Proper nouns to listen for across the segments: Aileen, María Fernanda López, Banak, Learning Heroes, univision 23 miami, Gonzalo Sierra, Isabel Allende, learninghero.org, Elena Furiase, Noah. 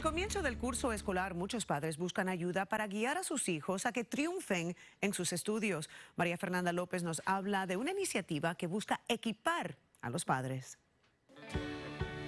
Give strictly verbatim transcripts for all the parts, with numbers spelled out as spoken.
el comienzo del curso escolar, muchos padres buscan ayuda para guiar a sus hijos a que triunfen en sus estudios. María Fernanda López nos habla de una iniciativa que busca equipar a los padres.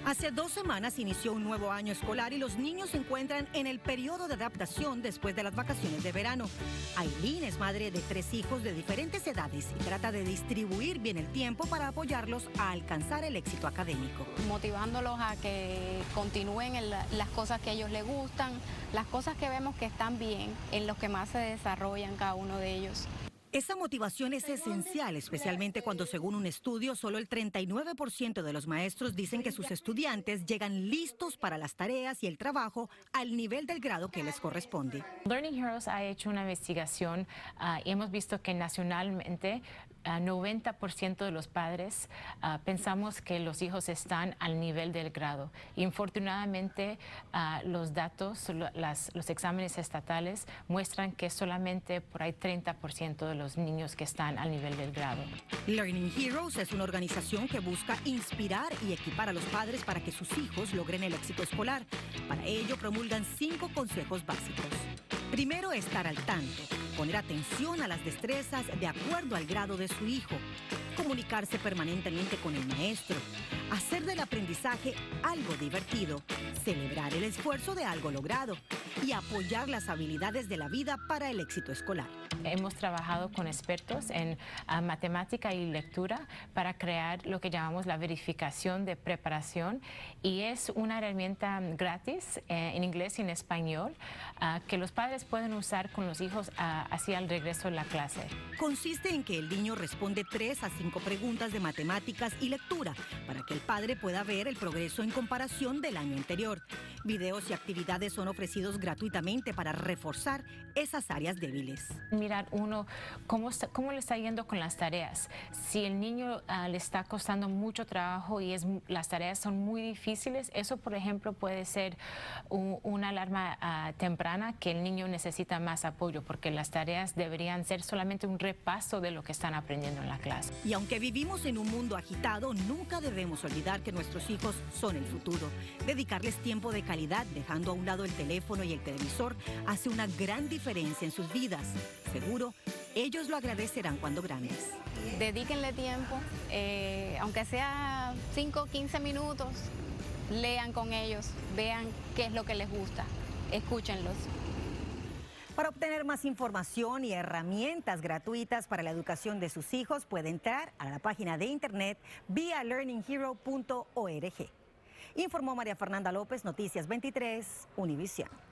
Hace dos semanas inició un nuevo año escolar y los niños se encuentran en el periodo de adaptación después de las vacaciones de verano. Aileen es madre de tres hijos de diferentes edades y trata de distribuir bien el tiempo para apoyarlos a alcanzar el éxito académico. Motivándolos a que continúen en la, las cosas que a ellos les gustan, las cosas que vemos que están bien, en los que más se desarrollan cada uno de ellos. Esa motivación es esencial, especialmente cuando, según un estudio, solo el treinta y nueve por ciento de los maestros dicen que sus estudiantes llegan listos para las tareas y el trabajo al nivel del grado que les corresponde. Learning Heroes ha hecho una investigación uh, y hemos visto que nacionalmente uh, noventa por ciento de los padres uh, pensamos que los hijos están al nivel del grado. Infortunadamente, uh, los datos, las, los exámenes estatales muestran que solamente por ahí treinta por ciento de los los niños que están al nivel del grado. Learning Heroes es una organización que busca inspirar y equipar a los padres para que sus hijos logren el éxito escolar. Para ello promulgan cinco consejos básicos. Primero, estar al tanto, poner atención a las destrezas de acuerdo al grado de su hijo, comunicarse permanentemente con el maestro, hacer del aprendizaje algo divertido, celebrar el esfuerzo de algo logrado y apoyar las habilidades de la vida para el éxito escolar. Hemos trabajado con expertos en uh, matemática y lectura para crear lo que llamamos la verificación de preparación, y es una herramienta gratis eh, en inglés y en español uh, que los padres pueden usar con los hijos uh, hacia el regreso de la clase. Consiste en que el niño responde tres a cinco preguntas de matemáticas y lectura para que el padre pueda ver el progreso en comparación del año anterior. Videos y actividades son ofrecidos gratuitamente para reforzar esas áreas débiles. Mirar uno cómo, está, cómo le está yendo con las tareas. Si el niño uh, le está costando mucho trabajo y es, las tareas son muy difíciles, eso, por ejemplo, puede ser un, una alarma uh, temprana que el niño necesita más apoyo, porque las tareas deberían ser solamente un repaso de lo que están aprendiendo en la clase. Y aunque vivimos en un mundo agitado, nunca debemos olvidar que nuestros hijos son el futuro. Dedicarles tiempo de calidad, dejando a un lado el teléfono y el televisor, hace una gran diferencia en sus vidas. Seguro, ellos lo agradecerán cuando grandes. Dedíquenle tiempo, eh, aunque sea cinco o quince minutos, lean con ellos, vean qué es lo que les gusta, escúchenlos. Para obtener más información y herramientas gratuitas para la educación de sus hijos, puede entrar a la página de internet vía learning hero punto org. Informó María Fernanda López, Noticias veintitrés, Univisión.